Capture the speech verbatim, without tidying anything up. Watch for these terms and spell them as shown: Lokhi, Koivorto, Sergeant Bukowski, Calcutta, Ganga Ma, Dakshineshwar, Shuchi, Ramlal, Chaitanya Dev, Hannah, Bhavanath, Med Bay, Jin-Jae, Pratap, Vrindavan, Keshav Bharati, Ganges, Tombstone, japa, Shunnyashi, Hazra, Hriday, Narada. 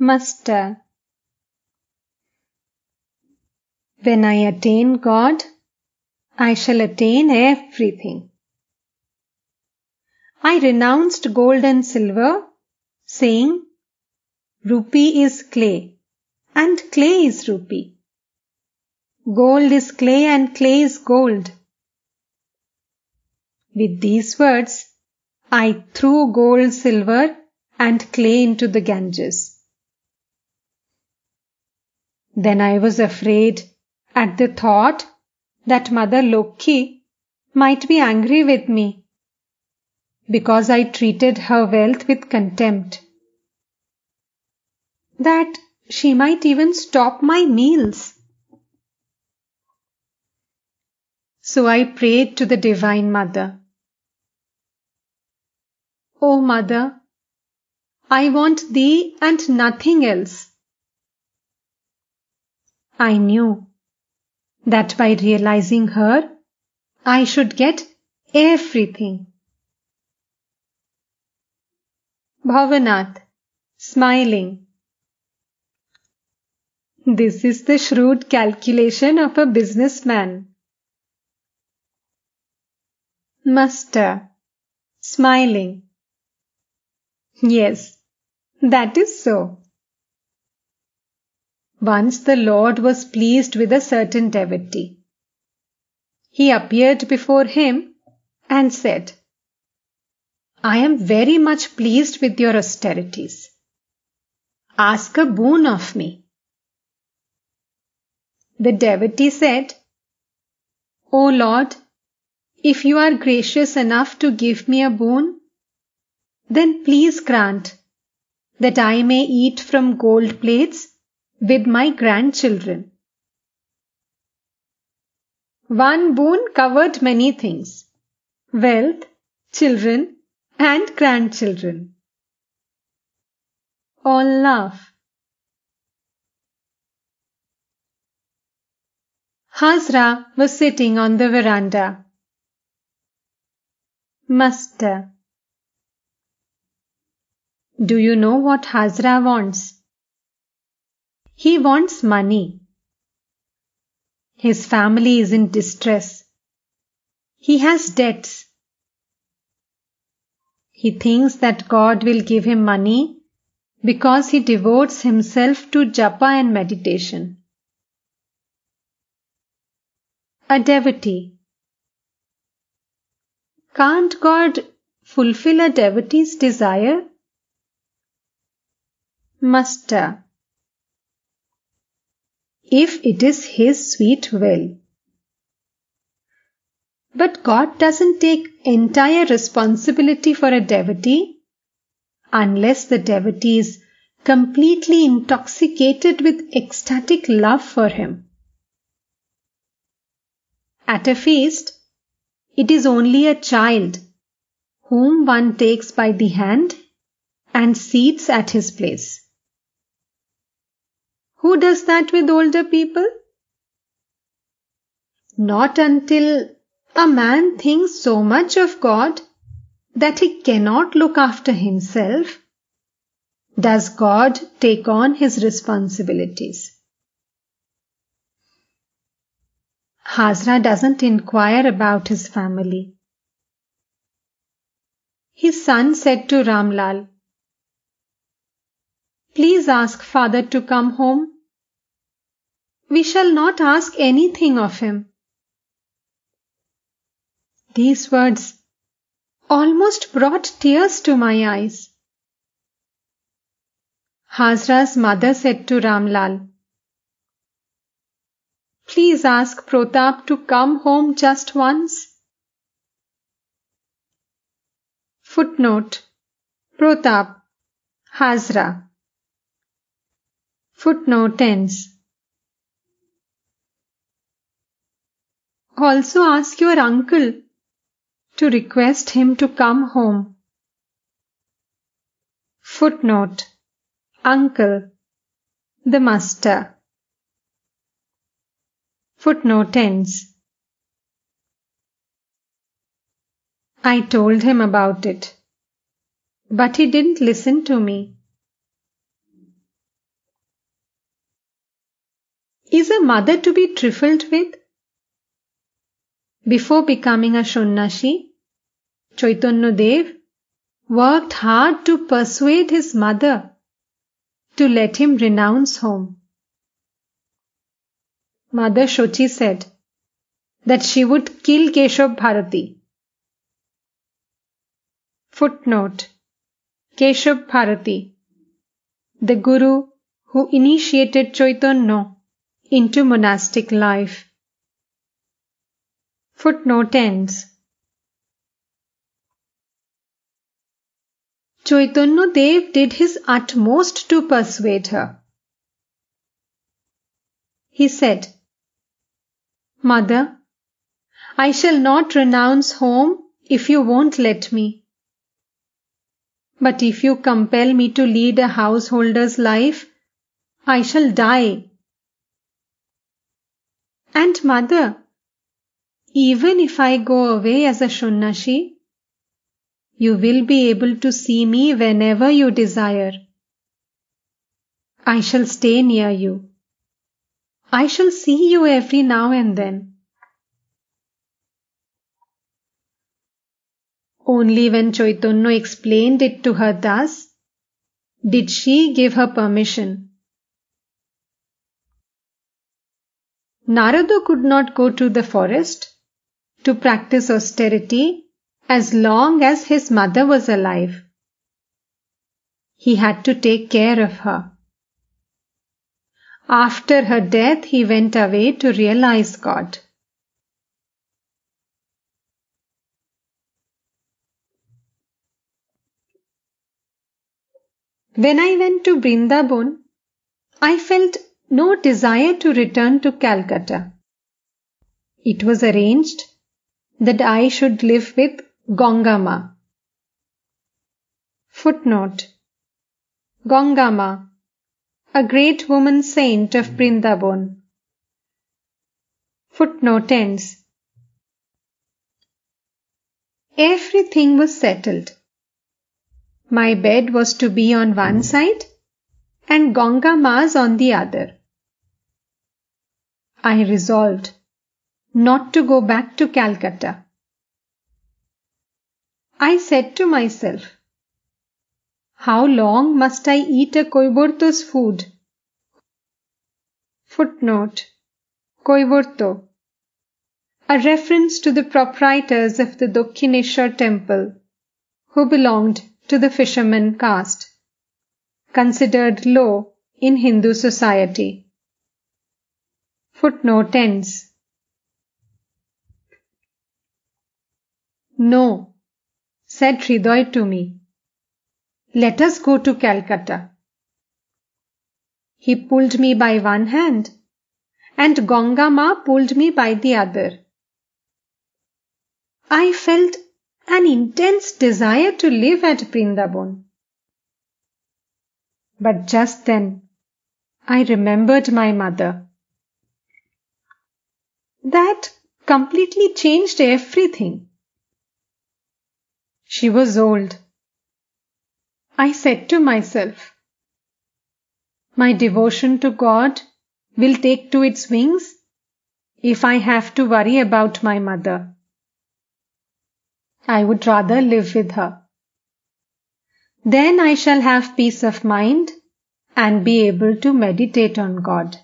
Master. When I attain God, I shall attain everything. I renounced gold and silver, saying, Rupee is clay, and clay is rupee. Gold is clay, and clay is gold. With these words, I threw gold, silver, and clay into the Ganges. Then I was afraid at the thought that Mother Lokhi might be angry with me because I treated her wealth with contempt, that she might even stop my meals. So I prayed to the Divine Mother. O Mother, I want Thee and nothing else. I knew that by realizing her, I should get everything. Bhavanath, smiling. This is the shrewd calculation of a businessman. Master, smiling. Yes, that is so. Once the Lord was pleased with a certain devotee. He appeared before him and said, I am very much pleased with your austerities. Ask a boon of me. The devotee said, O Lord, if you are gracious enough to give me a boon, then please grant that I may eat from gold plates with my grandchildren. One boon covered many things: wealth, children, and grandchildren. All laugh. Hazra was sitting on the veranda. Master, do you know what Hazra wants? He wants money. His family is in distress. He has debts. He thinks that God will give him money because he devotes himself to japa and meditation. A devotee. Can't God fulfill a devotee's desire? Master, if it is His sweet will. But God doesn't take entire responsibility for a devotee unless the devotee is completely intoxicated with ecstatic love for Him. At a feast, it is only a child whom one takes by the hand and seats at his place. Who does that with older people? Not until a man thinks so much of God that he cannot look after himself does God take on his responsibilities. Hazra doesn't inquire about his family. His son said to Ramlal, Please ask father to come home. We shall not ask anything of him. These words almost brought tears to my eyes. Hazra's mother said to Ramlal, Please ask Pratap to come home just once. Footnote. Pratap, Hazra. Footnote ends. Also ask your uncle to request him to come home. Footnote. Uncle, the master. Footnote ends. I told him about it, but he didn't listen to me. Is a mother to be trifled with? Before becoming a Shunnyashi, Chaitanya Dev worked hard to persuade his mother to let him renounce home. Mother Shuchi said that she would kill Keshav Bharati. Footnote: Keshav Bharati, the guru who initiated Chaitanya into monastic life. Footnote ends. Chaitanya Dev did his utmost to persuade her. He said, "Mother, I shall not renounce home if you won't let me. But if you compel me to lead a householder's life, I shall die." And mother, even if I go away as a Shunnyashi, you will be able to see me whenever you desire. I shall stay near you. I shall see you every now and then. Only when Chaitanya explained it to her thus, did she give her permission. Narada could not go to the forest to practice austerity as long as his mother was alive. He had to take care of her. After her death, he went away to realize God. When I went to Vrindavan, I felt no desire to return to Calcutta. It was arranged that I should live with Ganga Ma. Footnote: Ganga Ma, a great woman saint of Vrindavan. Footnote ends. Everything was settled. My bed was to be on one side and Ganga Ma's on the other. I resolved not to go back to Calcutta. I said to myself, how long must I eat a Koivorto's food? Footnote: Koivorto, a reference to the proprietors of the Dakshineshwar temple, who belonged to the fisherman caste, considered low in Hindu society. Footnote ends. No, said Hriday to me. Let us go to Calcutta. He pulled me by one hand and Ganga Ma pulled me by the other. I felt an intense desire to live at Vrindavan. But just then, I remembered my mother. That completely changed everything. She was old. I said to myself, my devotion to God will take to its wings if I have to worry about my mother. I would rather live with her. Then I shall have peace of mind and be able to meditate on God.